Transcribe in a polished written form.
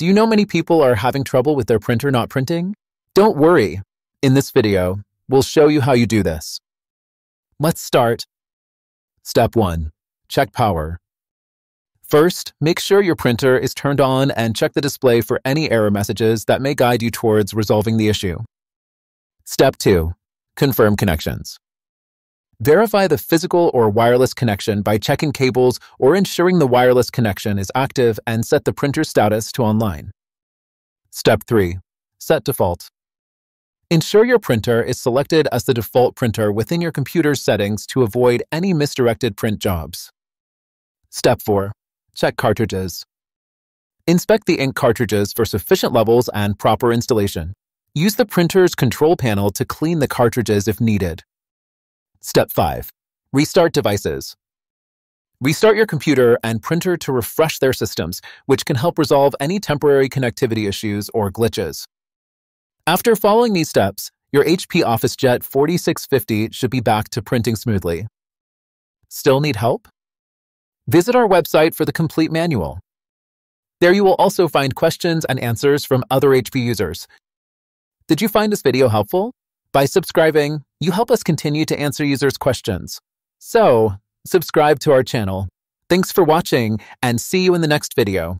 Do you know many people are having trouble with their printer not printing? Don't worry. In this video, we'll show you how you do this. Let's start. Step 1. Check power. First, make sure your printer is turned on and check the display for any error messages that may guide you towards resolving the issue. Step 2. Confirm connections. Verify the physical or wireless connection by checking cables or ensuring the wireless connection is active and set the printer status to online. Step 3. Set default. Ensure your printer is selected as the default printer within your computer's settings to avoid any misdirected print jobs. Step 4. Check cartridges. Inspect the ink cartridges for sufficient levels and proper installation. Use the printer's control panel to clean the cartridges if needed. Step 5. Restart devices. Restart your computer and printer to refresh their systems, which can help resolve any temporary connectivity issues or glitches. After following these steps, your HP OfficeJet 4650 should be back to printing smoothly. Still need help? Visit our website for the complete manual. There you will also find questions and answers from other HP users. Did you find this video helpful? By subscribing, you help us continue to answer users' questions. So, subscribe to our channel. Thanks for watching, and see you in the next video.